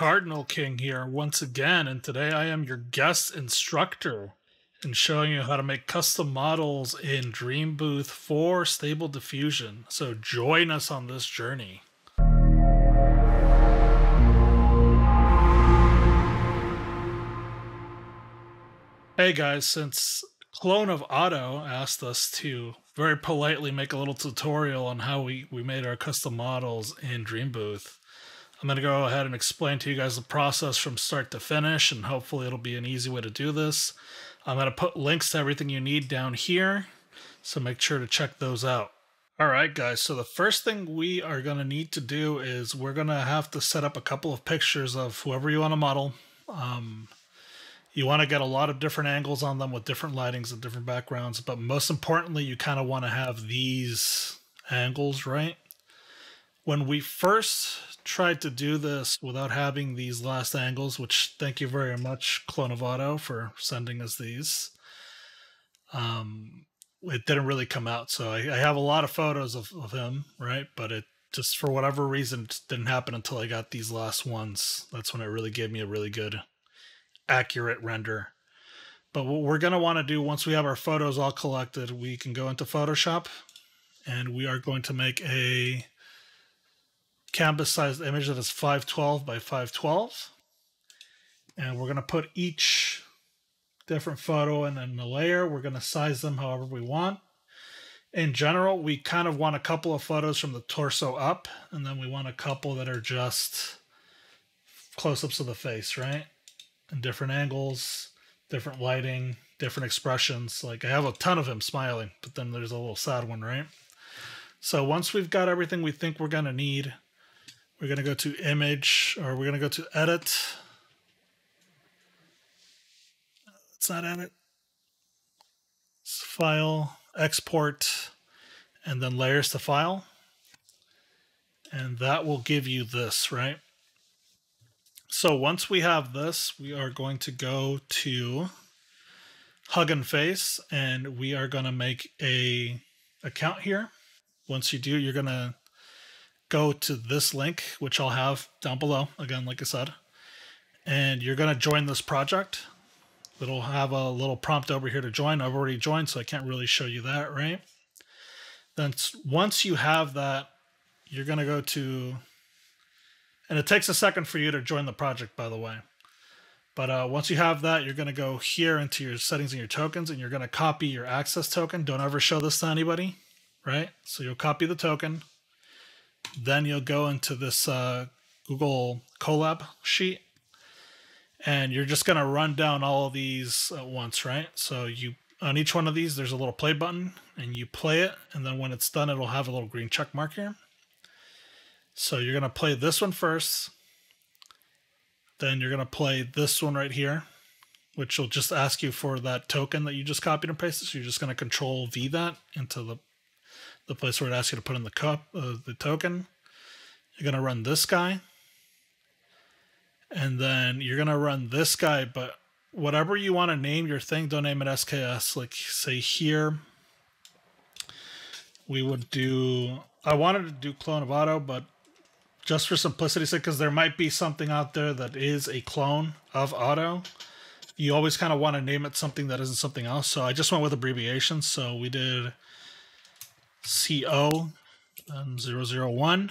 Cardinal King here once again, and today I am your guest instructor in showing you how to make custom models in Dreambooth for Stable Diffusion. So join us on this journey. Hey guys, since Clone of Otto asked us to very politely make a little tutorial on how we made our custom models in Dreambooth, I'm going to go ahead and explain to you guys the process from start to finish, and hopefully it'll be an easy way to do this. I'm going to put links to everything you need down here, so make sure to check those out. Alright guys, so the first thing we are going to need to do is we're going to have to set up a couple of pictures of whoever you want to model. You want to get a lot of different angles on them with different lightings and different backgrounds, but most importantly you kind of want to have these angles, right? When we first tried to do this without having these last angles, which thank you very much, Clone of Otto, for sending us these, it didn't really come out. So I have a lot of photos of him, right? But it just, for whatever reason, didn't happen until I got these last ones. That's when it really gave me a really good, accurate render. But what we're going to want to do once we have our photos all collected, we can go into Photoshop and we are going to make a canvas sized image that is 512 by 512. And we're going to put each different photo in a layer. We're going to size them however we want. In general, we kind of want a couple of photos from the torso up, and then we want a couple that are just close-ups of the face, right? And different angles, different lighting, different expressions. Like I have a ton of him smiling, but then there's a little sad one, right? So once we've got everything we think we're going to need, we're going to go to image, or we're going to go to edit. It's not edit. It's file, export, and then layers to file. And that will give you this, right? So once we have this, we are going to go to Hugging Face, and we are going to make an account here. Once you do, you're going to go to this link, which I'll have down below, again, like I said. And you're going to join this project. It'll have a little prompt over here to join. I've already joined, so I can't really show you that, right? Then once you have that, you're going to go to... And it takes a second for you to join the project, by the way. But once you have that, you're going to go here into your settings and your tokens, and you're going to copy your access token. Don't ever show this to anybody. Right? So you'll copy the token, then you'll go into this Google Colab sheet, and you're just going to run down all of these at once, right? So you, on each one of these, there's a little play button, and you play it, and then when it's done, it'll have a little green check mark here. So you're going to play this one first, then you're going to play this one right here, which will just ask you for that token that you just copied and pasted. So you're just going to Control V that into the place where it asks you to put in the token. You're going to run this guy. And then you're going to run this guy, but whatever you want to name your thing, don't name it SKS. Like, say here, we would do... I wanted to do Clone of Otto, but just for simplicity's sake, because there might be something out there that is a clone of Otto, you always kind of want to name it something that isn't something else. So I just went with abbreviations. So we did... CO001,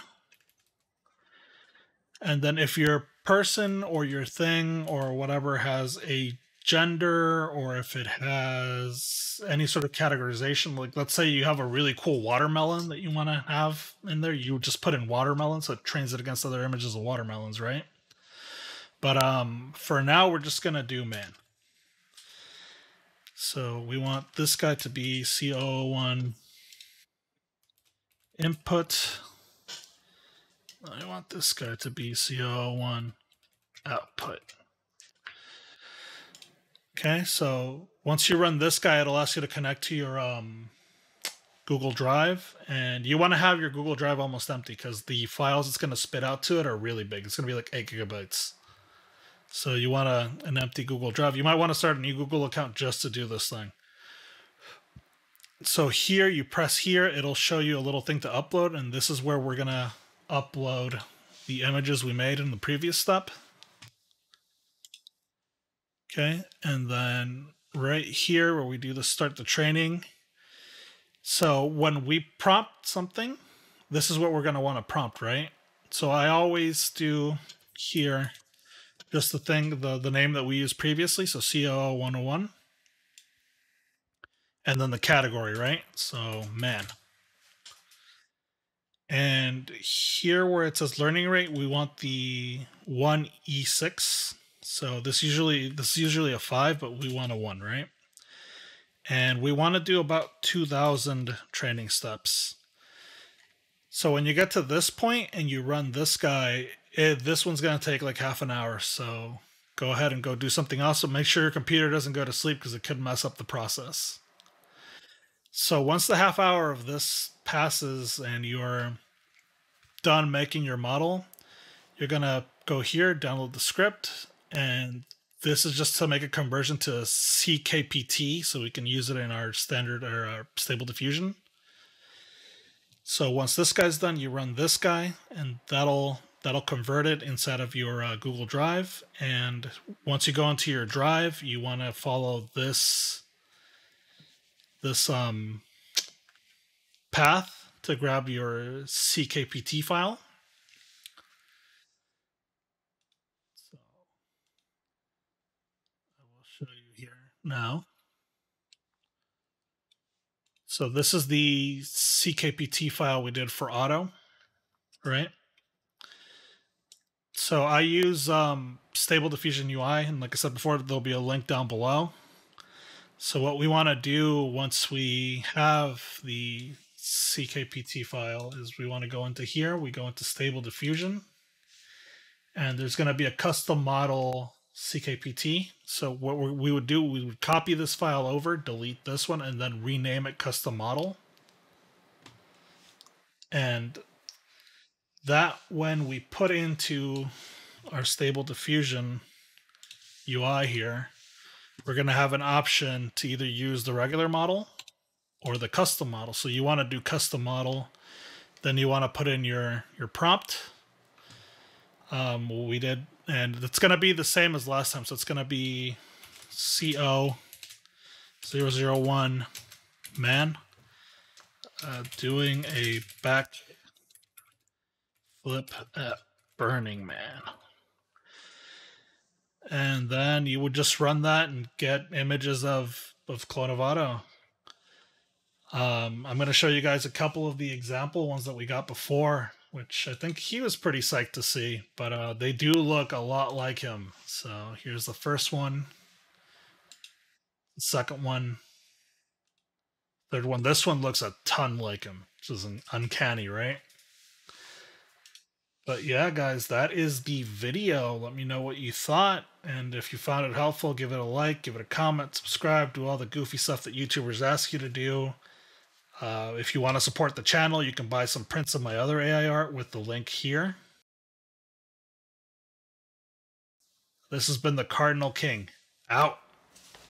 and then if your person or your thing or whatever has a gender, or if it has any sort of categorization, like let's say you have a really cool watermelon that you want to have in there, you just put in watermelon, so it trains it against other images of watermelons, right? But for now we're just gonna do man. So we want this guy to be CO01 input. I want this guy to be CO01 output. Okay, so once you run this guy, it'll ask you to connect to your Google Drive, and you want to have your Google Drive almost empty because the files it's going to spit out to it are really big. It's going to be like 8 GB. So you want an empty Google Drive. You might want to start a new Google account just to do this thing. So here you press here, it'll show you a little thing to upload, and this is where we're going to upload the images we made in the previous step. Okay, and then right here where we do the start the training. So when we prompt something, this is what we're going to want to prompt, right? So I always do here just the thing, the name that we used previously. So COO 101. And then the category, right? So man. And here where it says learning rate, we want the 1E6. So this is usually a 5, but we want a 1, right? And we want to do about 2,000 training steps. So when you get to this point and you run this guy, this one's going to take like half an hour. So go ahead and go do something else. So make sure your computer doesn't go to sleep because it could mess up the process. So once the half hour of this passes and you're done making your model, you're going to go here, download the script. And this is just to make a conversion to CKPT so we can use it in our standard or our stable diffusion. So once this guy's done, you run this guy and that'll convert it inside of your Google Drive. And once you go into your drive, you want to follow this path to grab your CKPT file. Now, so this is the CKPT file we did for Otto, right? So I use Stable Diffusion UI, and like I said before, there'll be a link down below. So what we want to do once we have the CKPT file is we want to go into here, we go into Stable Diffusion, and there's going to be a custom model CKPT. So what we would do, we would copy this file over, delete this one, and then rename it custom model. And that, when we put into our stable diffusion UI here, we're going to have an option to either use the regular model or the custom model. So you want to do custom model, then you want to put in your prompt. We did. And it's going to be the same as last time. So it's going to be CO001 man doing a back flip at Burning Man. And then you would just run that and get images of Clone of Otto. I'm going to show you guys a couple of the example ones that we got before, which I think he was pretty psyched to see, but they do look a lot like him. So here's the first one, the second one, third one. This one looks a ton like him, which is an uncanny, right? But yeah, guys, that is the video. Let me know what you thought. And if you found it helpful, give it a like, give it a comment, subscribe, do all the goofy stuff that YouTubers ask you to do. If you want to support the channel, you can buy some prints of my other AI art with the link here. This has been the Cardinal King. Out.